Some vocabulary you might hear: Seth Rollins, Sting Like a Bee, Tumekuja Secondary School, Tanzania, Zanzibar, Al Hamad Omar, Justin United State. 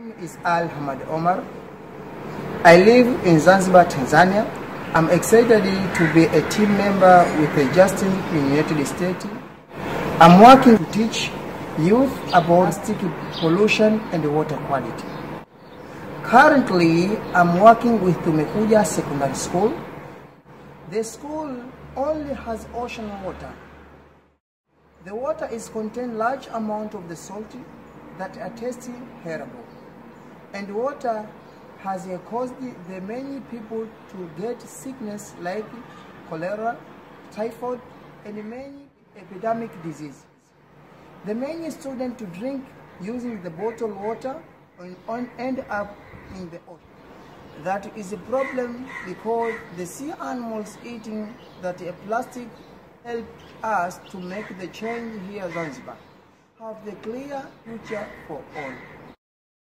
My name is Al Hamad Omar. I live in Zanzibar, Tanzania. I'm excited to be a team member with the Justin United State. I'm working to teach youth about plastic pollution and water quality. Currently, I'm working with Tumekuja Secondary School. The school only has ocean water. The water is contained large amount of the salt that are tasty terrible. And water has caused the many people to get sickness like cholera, typhoid, and many epidemic diseases. The many students to drink using the bottled water and end up in the ocean. That is a problem because the sea animals eating that plastic helped us to make the change here in Zanzibar. Have the clear future for all.